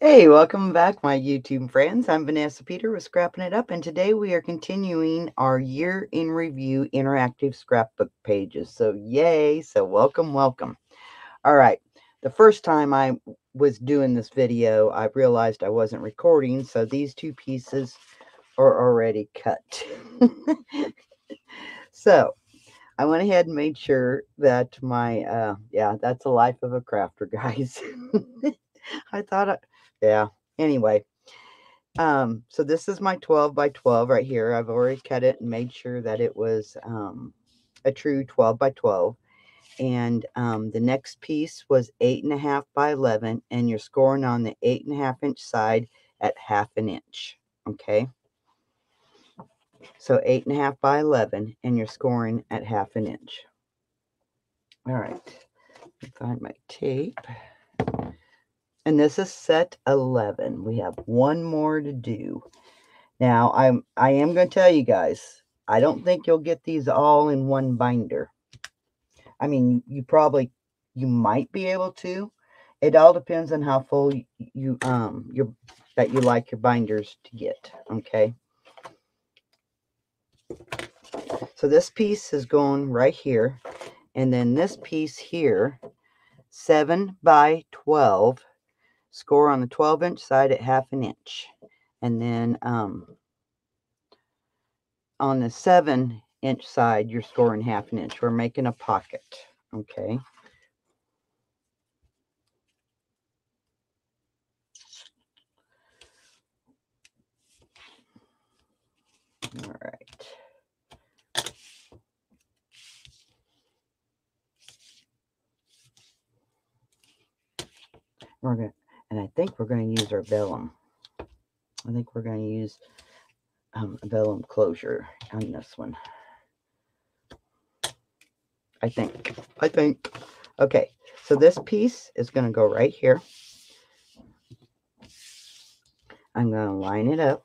Hey, welcome back, my YouTube friends. I'm Vanessa Peter with Scrapping It Up, and today we are continuing our Year in Review interactive scrapbook pages. So, yay! So, welcome, welcome. All right, the first time I was doing this video, I realized I wasn't recording, so these two pieces are already cut. So, I went ahead and made sure that my, that's the life of a crafter, guys. I thought, anyway, so this is my 12 by 12 right here. I've already cut it and made sure that it was a true 12 by 12. And the next piece was 8.5 by 11, and you're scoring on the 8.5 inch side at 1/2 inch. Okay. So 8.5 by 11, and you're scoring at 1/2 inch. All right. Let me find my tape. And this is set 11. We have one more to do. Now, I am going to tell you guys, I don't think you'll get these all in one binder. I mean, you might be able to. It all depends on how full you like your binders to get. Okay. So this piece is going right here, and then this piece here, 7 by 12. Score on the 12 inch side at 1/2 inch. And then on the 7 inch side, you're scoring 1/2 inch. We're making a pocket. Okay. All right. And I think we're going to use our vellum. I think we're going to use a vellum closure on this one. I think. Okay, so this piece is going to go right here. I'm going to line it up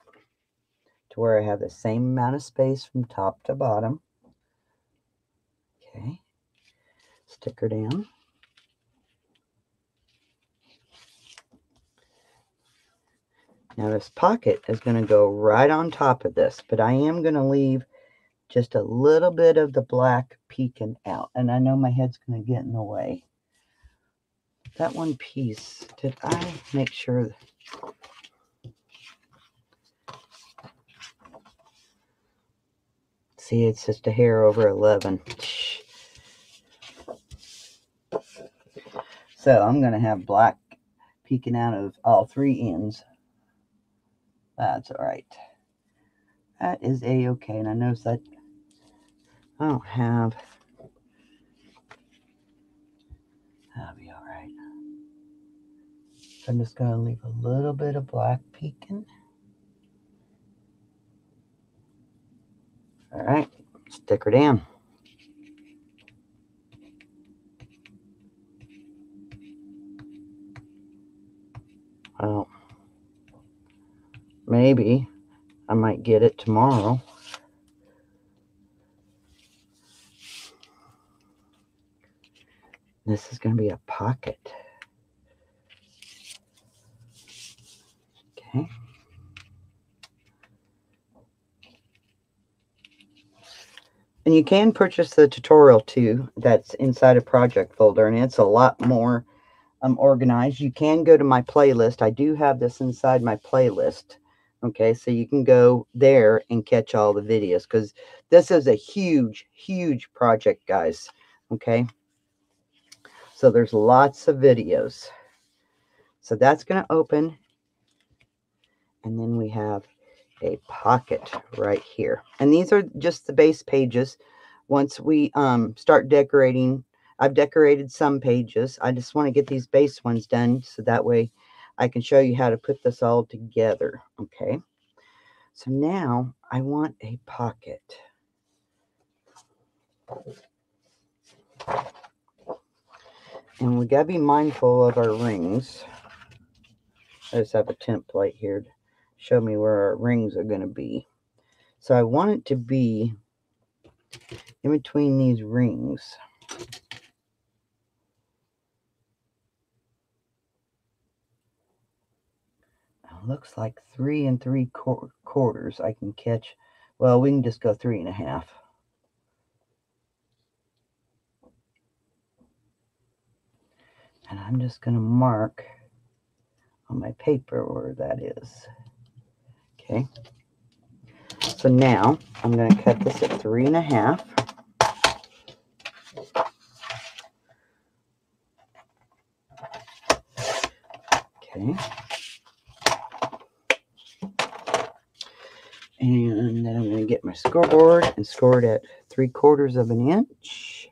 to where I have the same amount of space from top to bottom. Okay, stick her down. Now this pocket is going to go right on top of this, but I am going to leave just a little bit of the black peeking out. And I know my head's going to get in the way. That one piece, did I make sure? See, it's just a hair over 11. So I'm going to have black peeking out of all three ends. That's all right. That is a-okay. And I noticed that I don't have. That'll be all right. So I'm just going to leave a little bit of black peeking. All right. Stick her down. Oh. Maybe I might get it tomorrow. This is going to be a pocket. Okay. And you can purchase the tutorial too. That's inside a project folder, and it's a lot more organized. You can go to my playlist. I do have this inside my playlist. Okay, so you can go there and catch all the videos, because this is a huge, huge project, guys. Okay, so there's lots of videos. So that's going to open, and then we have a pocket right here. And these are just the base pages. Once we start decorating, I've decorated some pages. I just want to get these base ones done, so that way I can show you how to put this all together. Okay. So now I want a pocket. And we got to be mindful of our rings. I just have a template here to show me where our rings are going to be. So I want it to be in between these rings. looks like 3 3/4 I can catch. Well, we can just go 3 1/2. And I'm just going to mark on my paper where that is. Okay. So now I'm going to cut this at 3 1/2. Okay. And then I'm going to get my scoreboard and score it at 3/4 of an inch.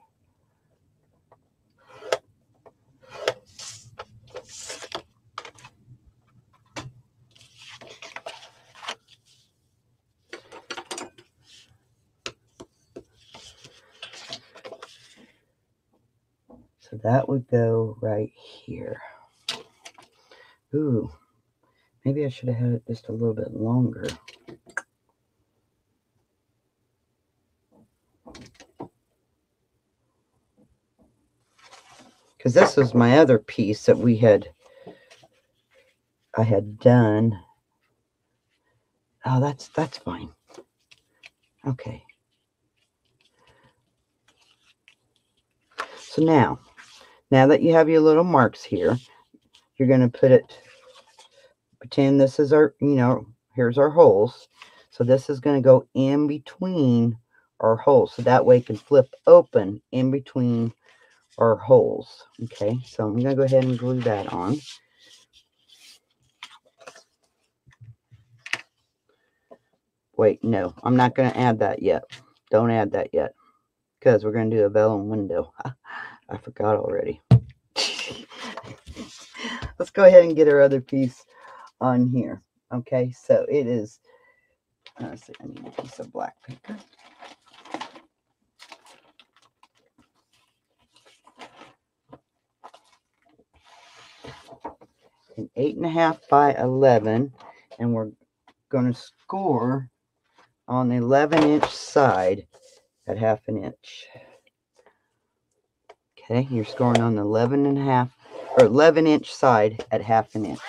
So that would go right here. Ooh, maybe I should have had it just a little bit longer. Because this was my other piece that I had done. Oh, that's fine. Okay. So now that you have your little marks here, you're going to put it, pretend this is our, you know, here's our holes. So this is going to go in between our holes. So that way it can flip open in between our holes. Okay, so I'm going to go ahead and glue that on. Wait, no, I'm not going to add that yet. Don't add that yet, because we're going to do a vellum window. I forgot already. Let's go ahead and get our other piece on here. Okay, so it is, let's see, I need a piece of black paper. An 8 1/2 by 11, and we're going to score on the 11-inch side at 1/2 inch. Okay, you're scoring on the 11 1/2 or 11-inch side at 1/2 inch.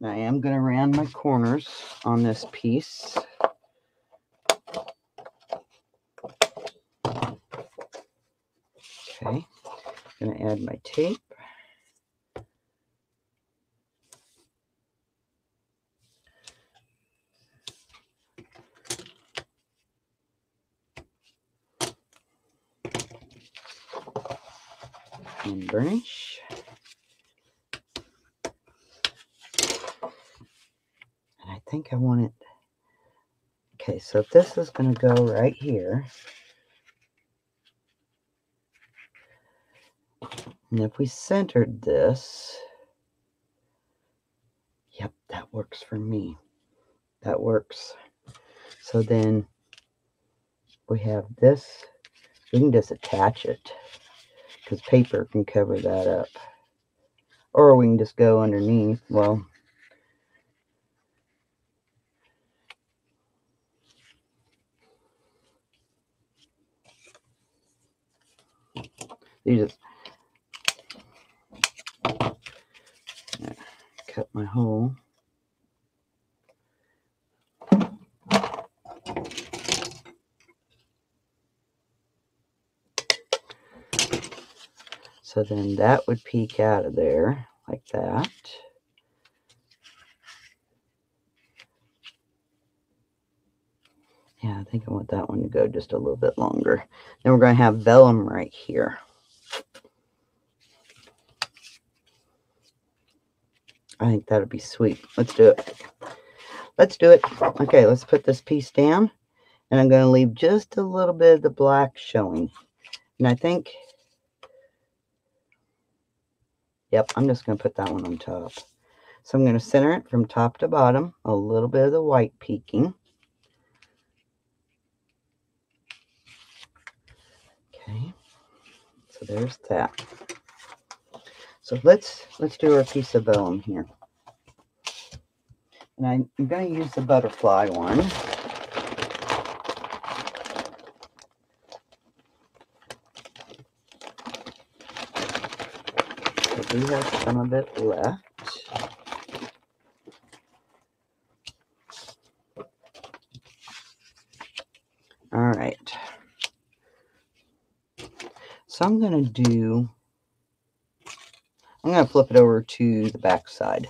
Now I am going to round my corners on this piece. Okay, I'm going to add my tape. And burnish. And I think I want it. Okay, so if this is going to go right here, and if we centered this, yep, that works for me. That works. So then we have this. We can just attach it, because paper can cover that up. Or we can just go underneath. Well, you just cut my hole. So then that would peek out of there like that. Yeah, I think I want that one to go just a little bit longer. Then we're going to have vellum right here. I think that would be sweet. Let's do it. Let's do it. Okay, let's put this piece down. And I'm going to leave just a little bit of the black showing. And I think... yep, I'm just going to put that one on top. So I'm going to center it from top to bottom. A little bit of the white peeking. Okay, so there's that. So let's do our piece of vellum here. And I'm going to use the butterfly one. We have some of it left. So I'm going to flip it over to the back side.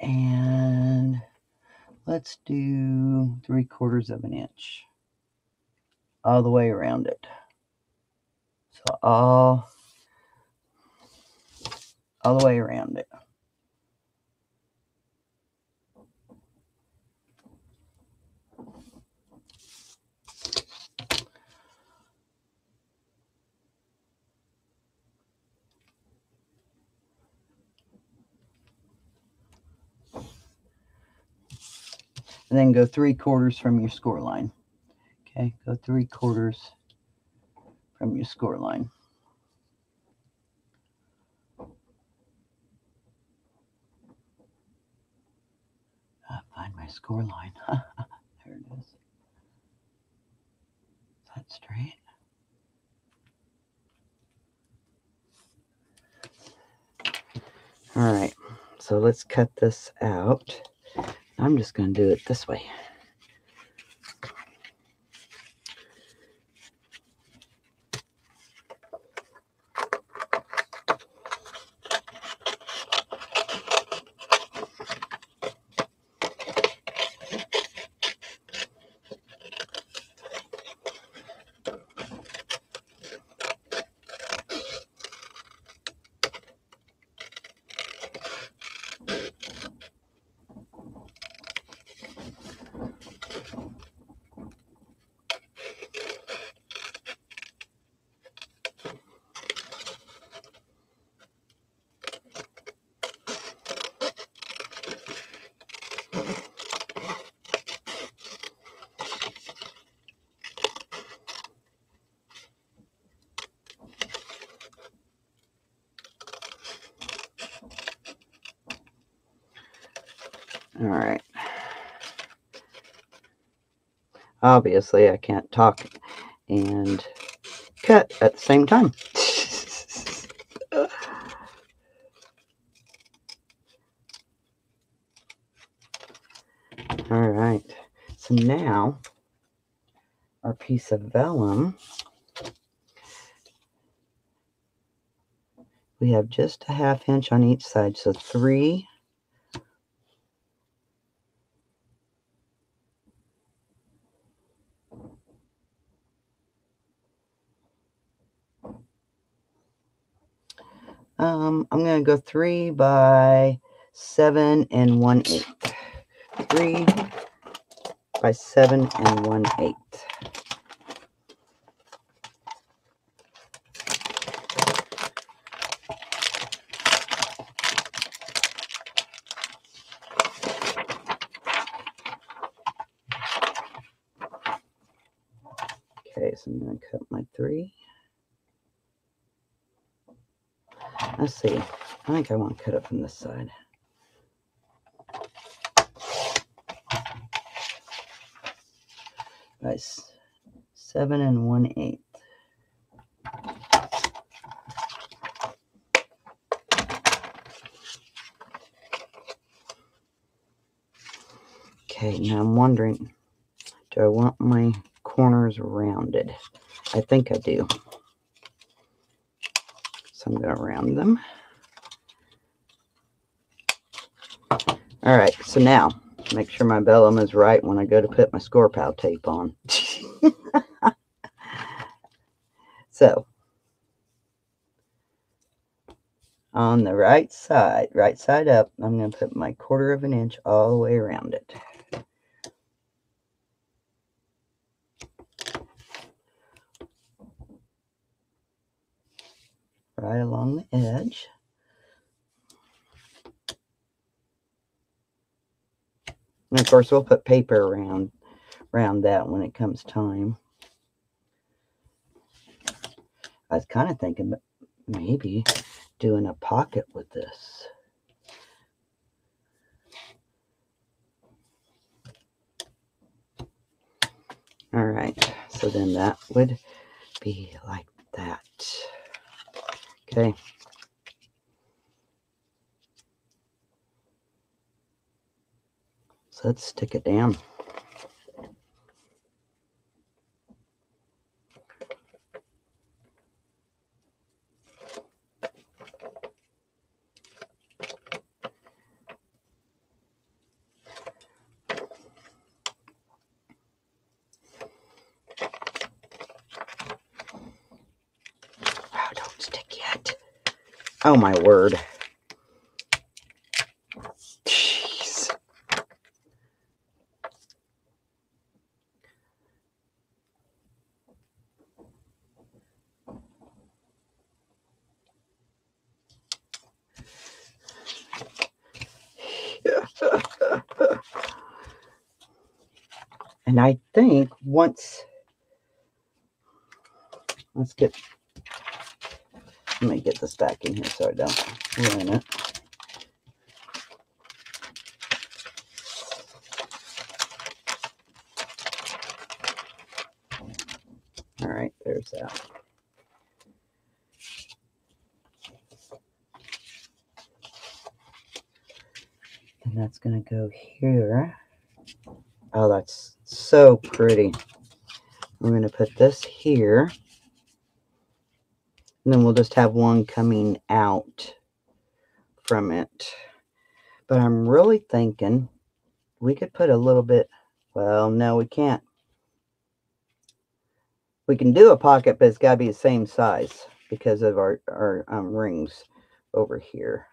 And let's do 3/4 of an inch all the way around it. So all the way around it. And then go 3/4 from your score line. Okay, go 3/4 from your score line. I'll find my score line. There it is. Is that straight? All right, so let's cut this out. I'm just going to do it this way. All right. Obviously, I can't talk and cut at the same time. All right. So now, our piece of vellum, we have just a 1/2 inch on each side, so 3. I'm going to go 3 by 7 1/8. 3 by 7 1/8. Okay, so I'm going to cut my 3. Let's see. I think I want to cut it from this side. Nice. 7 1/8. Okay, now I'm wondering, do I want my corners rounded? I think I do. I'm going to round them. All right, so now make sure my vellum is right when I go to put my Score Pal tape on. So, on the right side up, I'm going to put my 1/4 inch all the way around it. Right along the edge. And of course, we'll put paper around that when it comes time. I was kind of thinking maybe doing a pocket with this. All right, so then that would be like that. Okay. So let's stick it down. Oh, my word. Jeez. And I think once, let me get this back in here so I don't ruin it. All right, there's that. And that's gonna go here. Oh, that's so pretty. We're gonna put this here. And then we'll just have one coming out from it. But I'm really thinking we could put a little bit. Well, no, we can't. We can do a pocket, but it's got to be the same size because of our rings over here.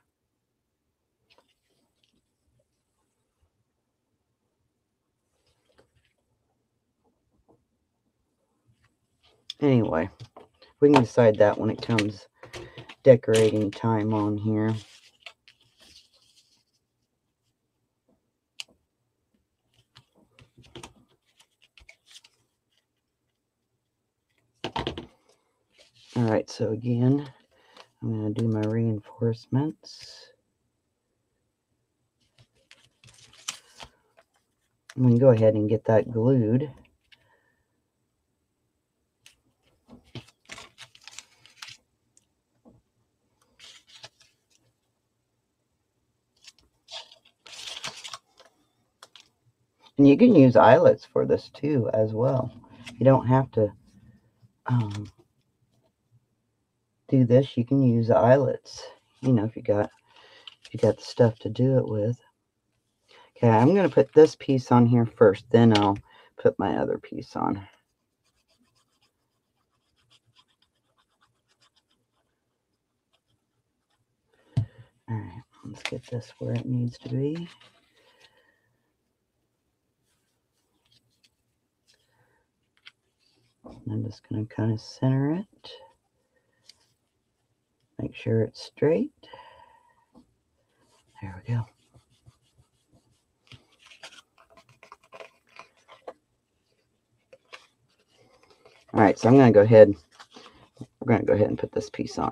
Anyway. We can decide that when it comes decorating time on here. All right, so again, I'm going to do my reinforcements. I'm going to go ahead and get that glued. And you can use eyelets for this too as well. You don't have to do this. You can use eyelets, you know, if you got the stuff to do it with. Okay, I'm going to put this piece on here first, then I'll put my other piece on. All right, let's get this where it needs to be. I'm just going to kind of center it, make sure it's straight. There we go. All right, so I'm going to go ahead, we're going to go ahead and put this piece on.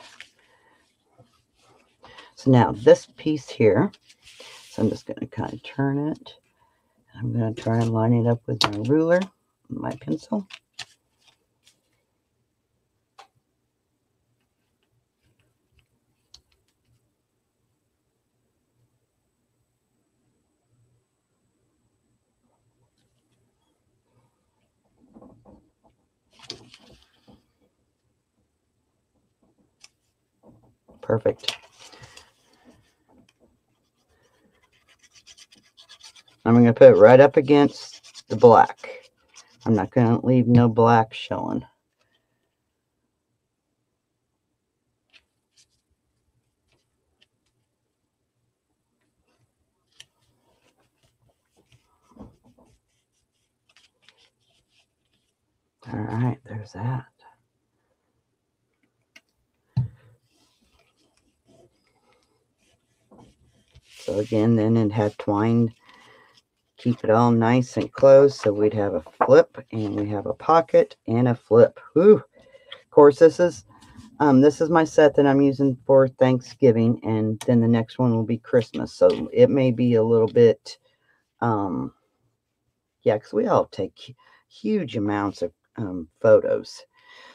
So now this piece here, so I'm just going to kind of turn it. I'm going to try and line it up with my ruler and my pencil. Perfect. I'm going to put it right up against the black. I'm not going to leave no black showing. All right, there's that. So again, then it had twined. Keep it all nice and closed, so we'd have a flip, and we have a pocket and a flip. Whew. Of course, this is This is my set that I'm using for Thanksgiving, and then the next one will be Christmas. So it may be a little bit, yeah, because we all take huge amounts of photos.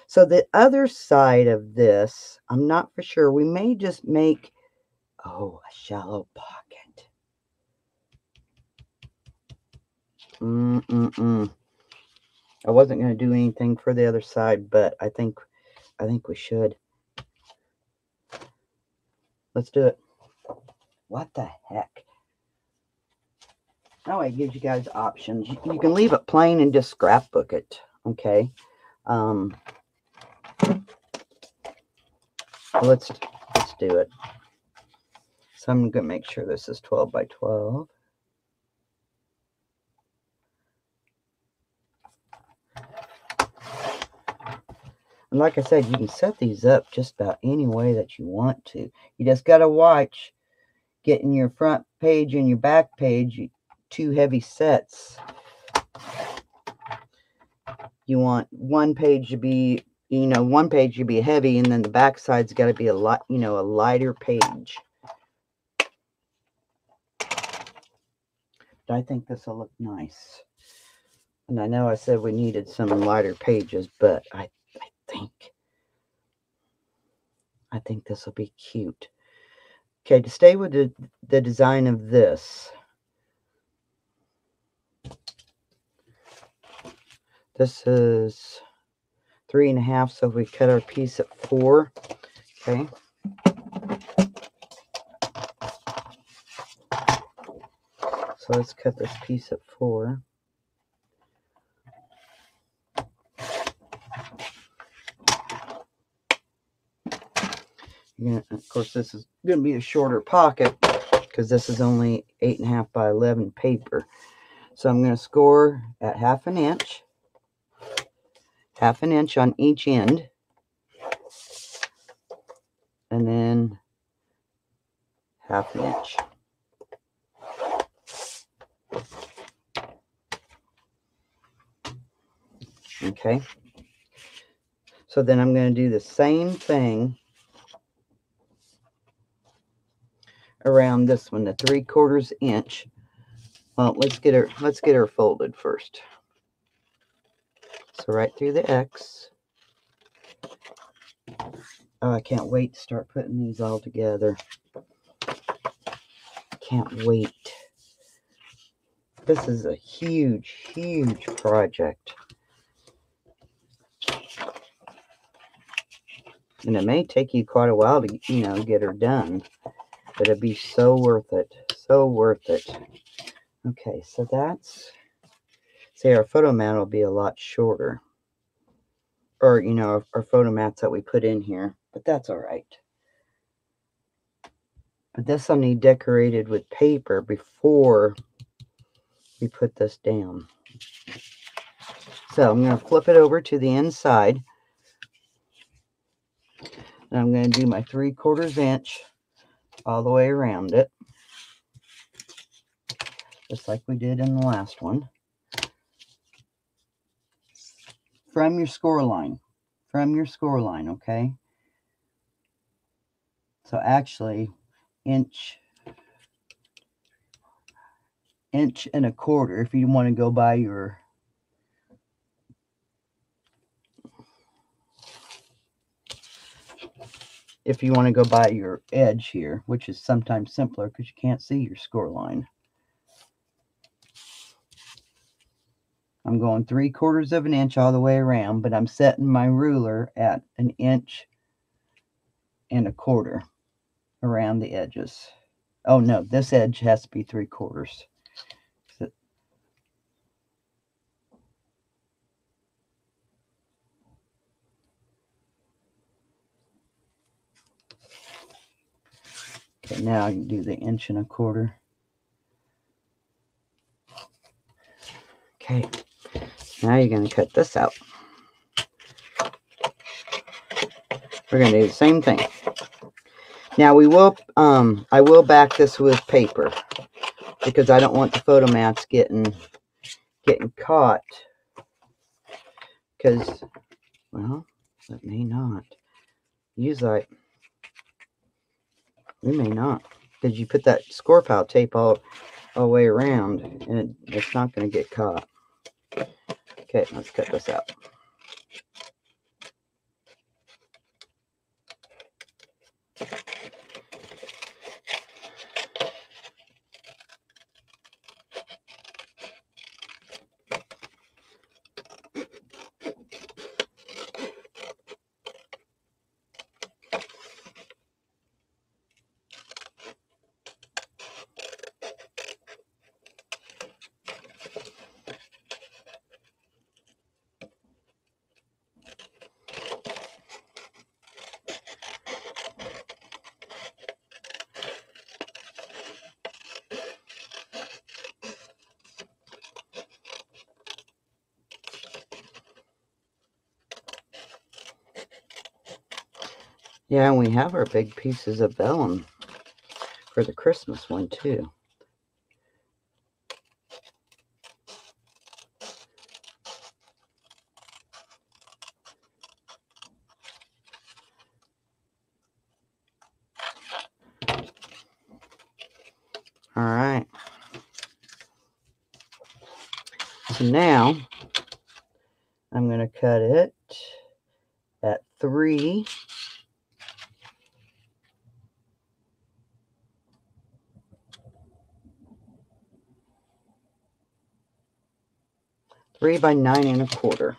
So the other side of this, I'm not for sure. We may just make, oh, a shallow pocket. I wasn't going to do anything for the other side, but I think we should. Let's do it. What the heck? That way it gives you guys options. You can leave it plain and just scrapbook it. Okay. Let's do it. So I'm going to make sure this is 12 by 12. And like I said, you can set these up just about any way that you want to. You just got to watch getting your front page and your back page two heavy sets. You want one page to be, you know, one page to be heavy, and then the back side's got to be a lot, you know, a lighter page. But I think this will look nice. And I know I said we needed some lighter pages, but I think this will be cute. Okay, to stay with the design of this. This is 3.5, so we cut our piece at 4. Okay. So let's cut this piece at 4. You're gonna, of course, this is going to be a shorter pocket because this is only 8.5 by 11 paper. So I'm going to score at half an inch on each end, and then half an inch. Okay. So then I'm going to do the same thing around this one, the 3/4 inch. Well, let's get her folded first. So right through the X. Oh, I can't wait to start putting these all together. Can't wait. This is a huge, huge project. And it may take you quite a while to, you know, get her done. But it'd be so worth it. So worth it. Okay, so that's... See, our photo mat will be a lot shorter. Or, you know, our photo mats that we put in here. But that's all right. But this will need decorated with paper before we put this down. So I'm going to flip it over to the inside. And I'm going to do my 3/4 inch. All the way around it, just like we did in the last one, from your score line, okay? So actually, inch and a quarter, if you want to go by your edge here, which is sometimes simpler because you can't see your score line. I'm going 3/4 inch all the way around, but I'm setting my ruler at 1.25 inches around the edges. Oh no, this edge has to be 3/4. Okay, now I can do the 1.25 inches. Okay, now you're going to cut this out. We're going to do the same thing. Now we will, I will back this with paper because I don't want the photo mats getting caught. Because, well, it may not. He's like, we may not, because you put that Score Pal tape all the way around, and it's not going to get caught. Okay, let's cut this out. Yeah, and we have our big pieces of vellum for the Christmas one, too. All right. So now I'm going to cut it at 3. Three by 9 1/4.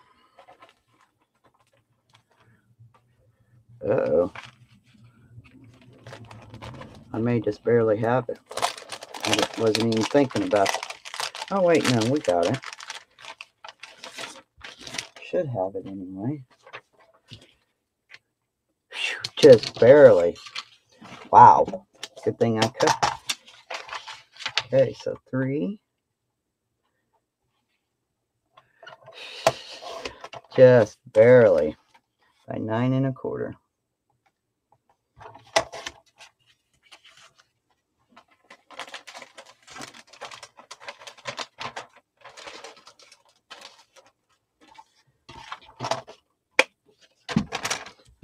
Uh-oh. I may just barely have it. I just wasn't even thinking about it. Oh, wait, no, we got it. Should have it anyway. Just barely. Wow. Good thing I cut. Okay, so 3. Just barely by 9 1/4.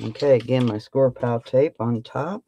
Okay, again, my Score Pal tape on top.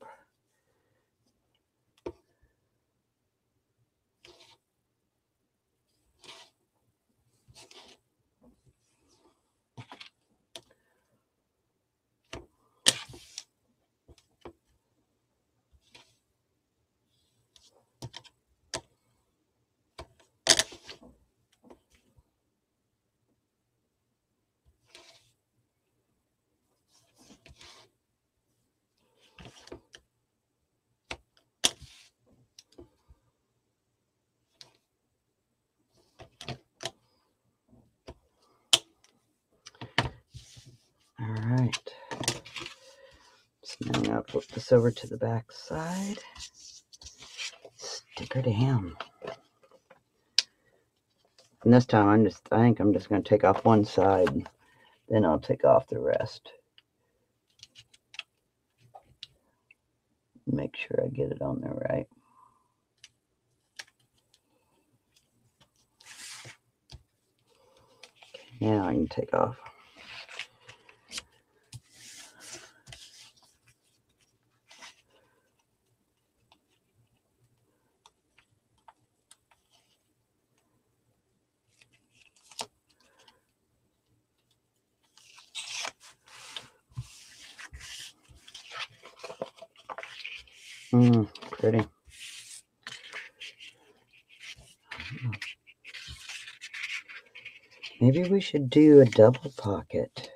Now flip this over to the back side. Stick her down. And this time I think I'm just going to take off one side, then I'll take off the rest. Make sure I get it on there right. Now I can take off. Pretty. Maybe we should do a double pocket.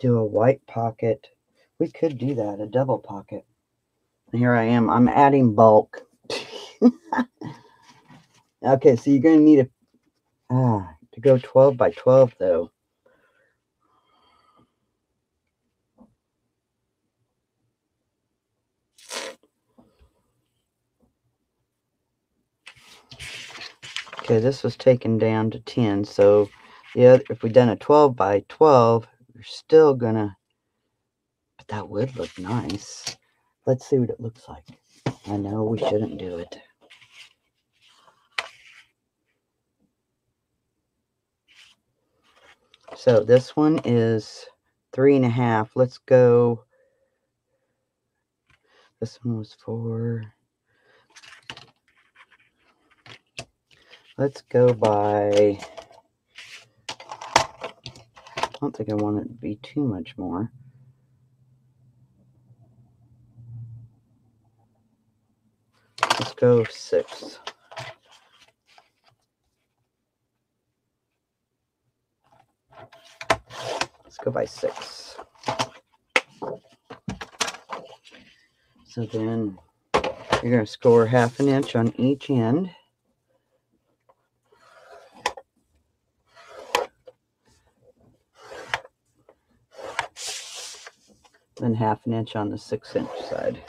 Do a white pocket. We could do that, a double pocket. Here I am. I'm adding bulk. Okay, so you're going to need to go 12 by 12, though. Okay, this was taken down to 10, so the other, if we'd done a 12 by 12, we're still gonna, but that would look nice. Let's see what it looks like. I know we shouldn't do it. So this one is 3.5. Let's go. This one was 4. Let's go by, I don't think I want it to be too much more. Let's go 6. Let's go by 6. So then you're going to score 1/2 inch on each end. Then 1/2 inch on the 6-inch side.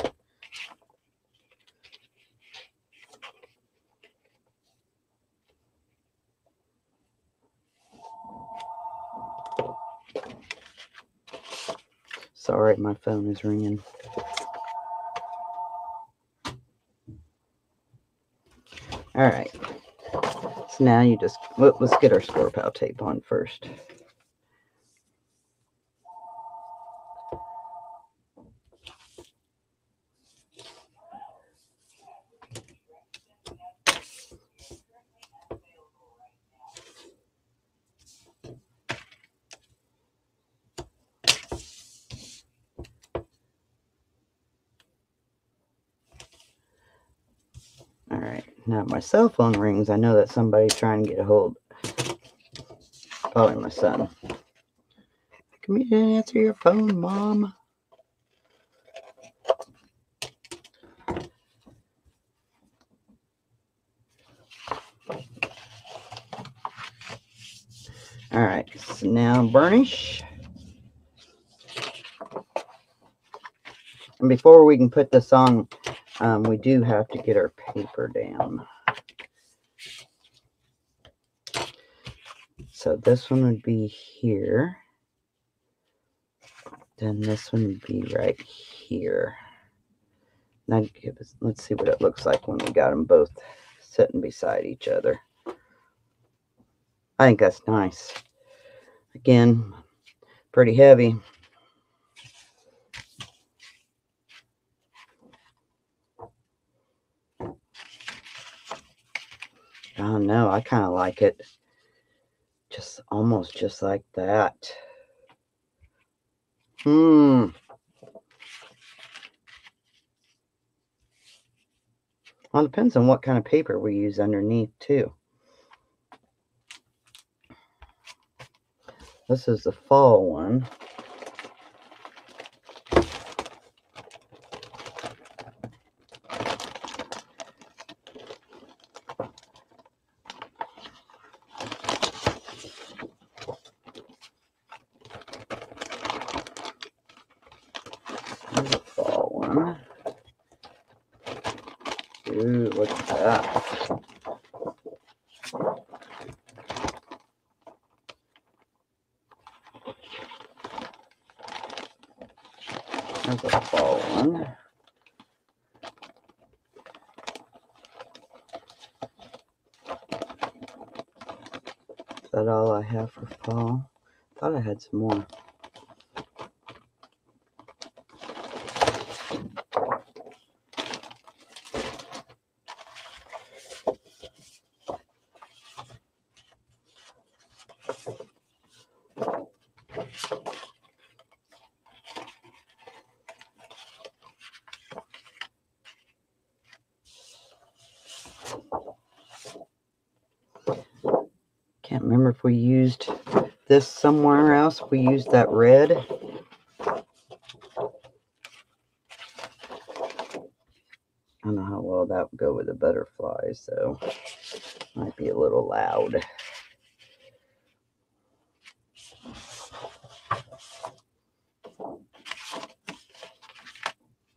Sorry, my phone is ringing. All right, so now you just, let's get our Score Pal tape on first. Now my cell phone rings. I know that somebody's trying to get a hold. Probably my son. How come you didn't answer your phone, Mom? All right. So now burnish. And before we can put this on, we do have to get our paper down. So this one would be here. Then this one would be right here. Now give us, let's see what it looks like when we got them both sitting beside each other. I think that's nice. Again, pretty heavy. I don't know. I kind of like it just almost just like that. Well, it depends on what kind of paper we use underneath, too. This is the fall one. Ooh, look at that. There's a fall one. Is that all I have for fall? I thought I had some more. Can't remember if we used this somewhere else. We used that red. I don't know how well that would go with the butterflies, so might be a little loud.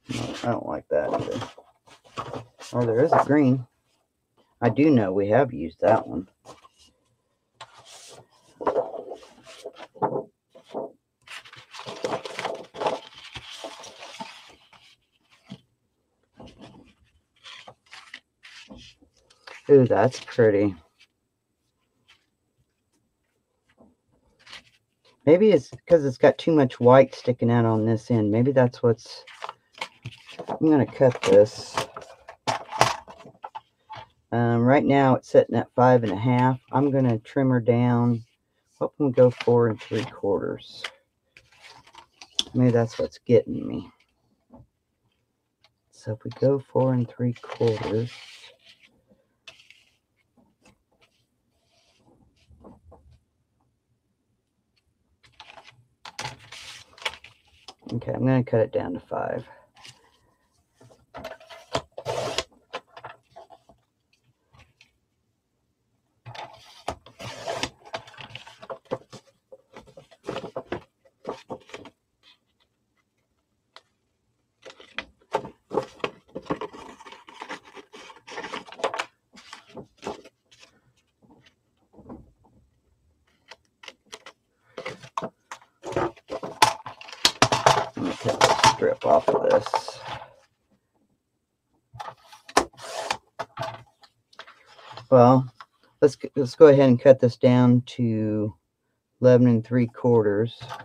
No, I don't like that either. Oh, there is a green. I do know we have used that one. Ooh, that's pretty. Maybe it's because it's got too much white sticking out on this end. Maybe that's what's... I'm going to cut this. Right now it's sitting at 5.5. I'm going to trim her down. What can we go 4 3/4? Maybe that's what's getting me. So if we go 4 3/4... Okay, I'm going to cut it down to 5. Off of this. Well, let's go ahead and cut this down to 11 3/4.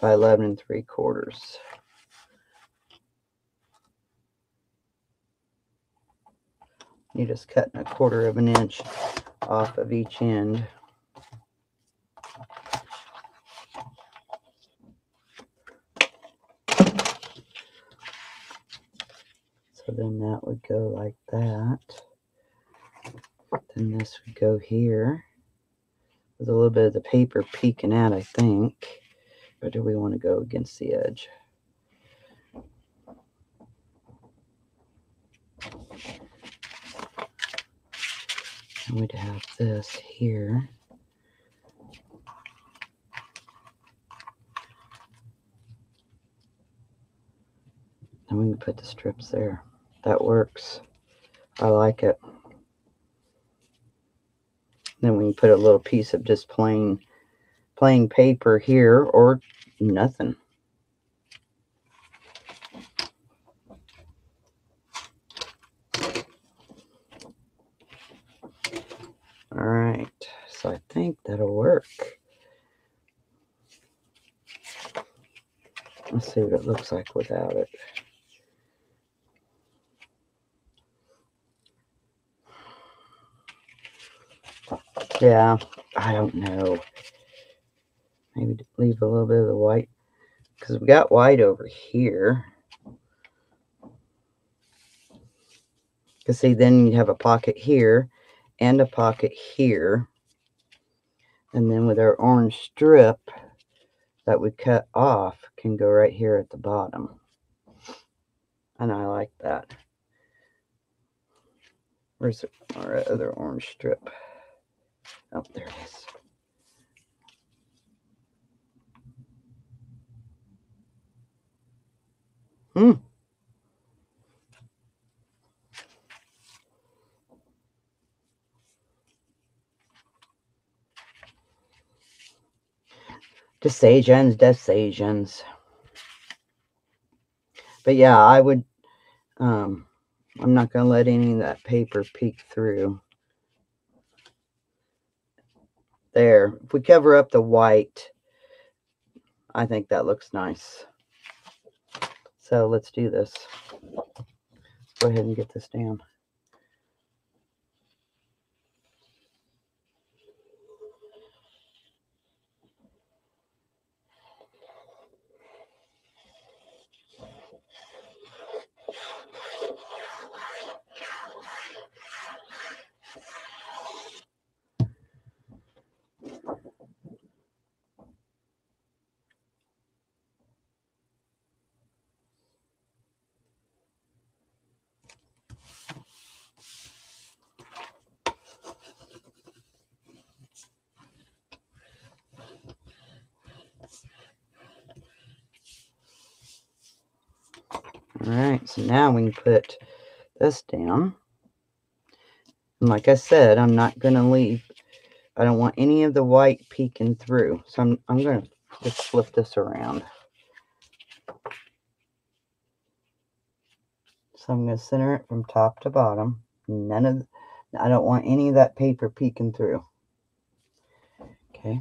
By 11 3/4. You're just cutting 1/4 of an inch off of each end. Then that would go like that. Then this would go here with a little bit of the paper peeking out, I think. Or do we want to go against the edge? And we'd have this here. And we can put the strips there. That works. I like it. Then we can put a little piece of just plain paper here or nothing. All right. So I think that'll work. Let's see what it looks like without it. Yeah, I don't know. Maybe leave a little bit of the white, because we got white over here. Because see, then you have a pocket here and a pocket here. And then with our orange strip that we cut off can go right here at the bottom. And I like that. Where's our other orange strip? Oh, there it is. Decisions. But yeah, I would, I'm not going to let any of that paper peek through. There, if we cover up the white, I think that looks nice. So let's do this. Let's go ahead and get this down. All right, so now we can put this down. And like I said, I'm not going to leave. I don't want any of the white peeking through. So I'm going to just flip this around. So I'm going to center it from top to bottom. None of I don't want any of that paper peeking through. Okay.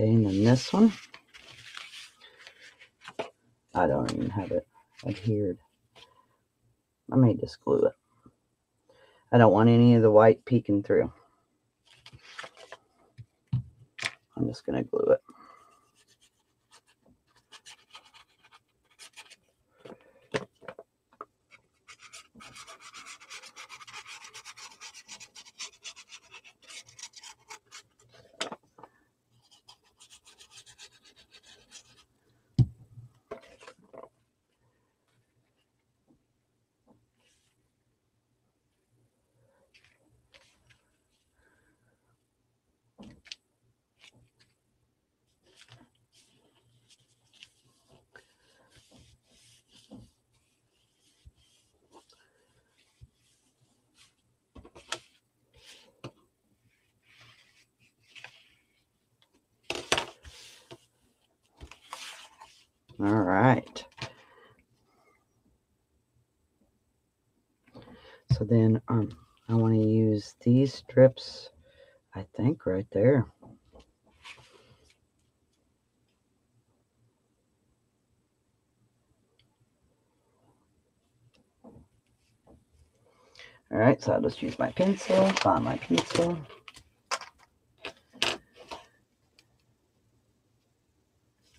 Okay, and then this one, I don't even have it adhered. I may just glue it. I don't want any of the white peeking through. I'm just going to glue it. All right. So then I want to use these strips, I think, right there. All right, so I'll just use my pencil, find my pencil.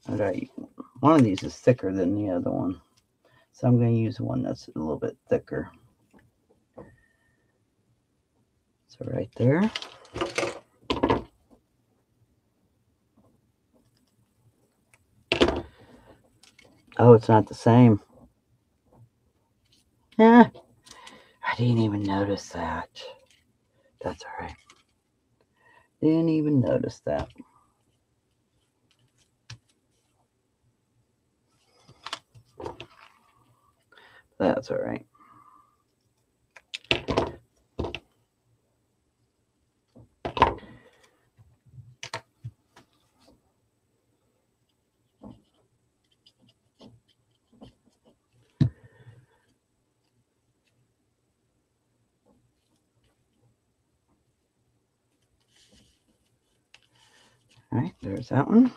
All right. One of these is thicker than the other one, so I'm going to use one that's a little bit thicker. So right there. Oh, it's not the same. Yeah, I didn't even notice that. That's all right. Didn't even notice that. That's all right. All right, there's that one.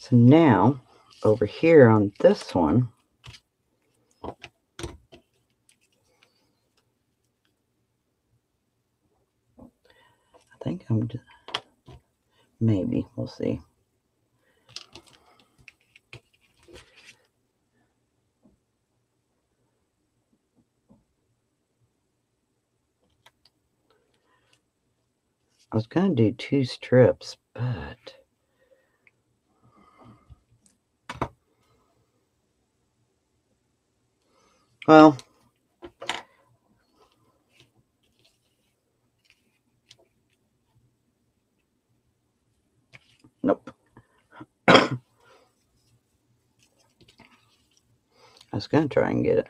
So now, over here on this one, I think I'm just, maybe, we'll see. I was going to do two strips, but... Well, nope. I was going to try and get it.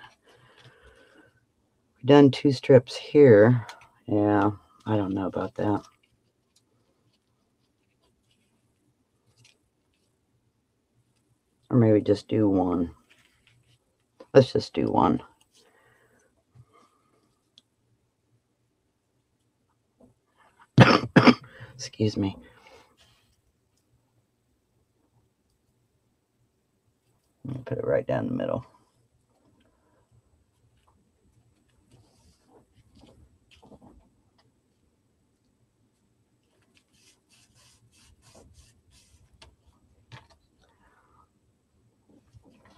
We've done two strips here. Yeah, I don't know about that. Or maybe just do one. Let's just do one. Excuse me. I'm gonna put it right down the middle.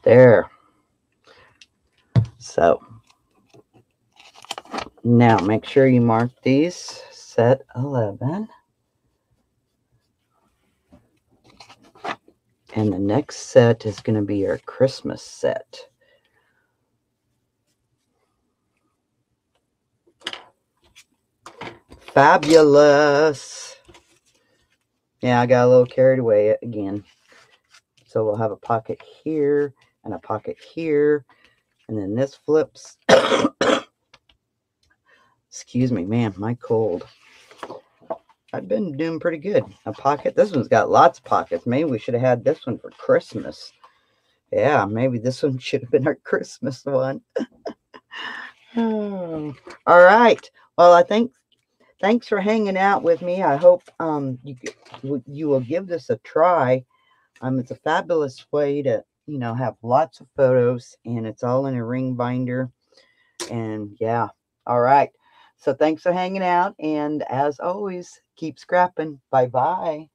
There. Now, make sure you mark these. Set 11. And the next set is going to be your Christmas set. Fabulous. Yeah, I got a little carried away again. So we'll have a pocket here and a pocket here. And then this flips. Excuse me, man, my cold. I've been doing pretty good. A pocket. This one's got lots of pockets. Maybe we should have had this one for Christmas. Yeah, maybe this one should have been our Christmas one. Oh. All right. Well, I think thanks for hanging out with me. I hope you will give this a try. It's a fabulous way to, you know, have lots of photos, and it's all in a ring binder. And yeah. All right. So thanks for hanging out, and as always, keep scrapping. Bye-bye.